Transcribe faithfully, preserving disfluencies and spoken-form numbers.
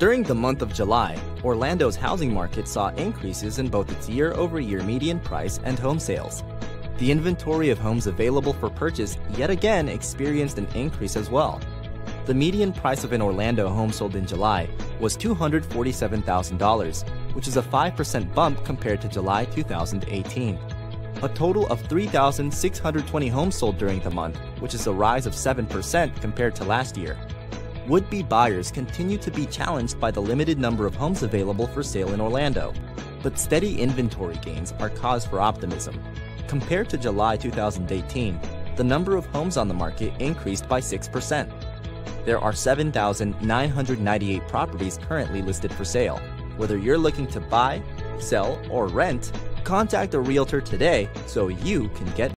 During the month of July, Orlando's housing market saw increases in both its year-over-year median price and home sales. The inventory of homes available for purchase yet again experienced an increase as well. The median price of an Orlando home sold in July was two hundred forty-seven thousand dollars, which is a five percent bump compared to July two thousand eighteen. A total of three thousand six hundred twenty homes sold during the month, which is a rise of seven percent compared to last year. Would-be buyers continue to be challenged by the limited number of homes available for sale in Orlando, but steady inventory gains are cause for optimism. Compared to July two thousand eighteen, the number of homes on the market increased by six percent. There are seven thousand nine hundred ninety-eight properties currently listed for sale. Whether you're looking to buy, sell, or rent, contact a realtor today so you can get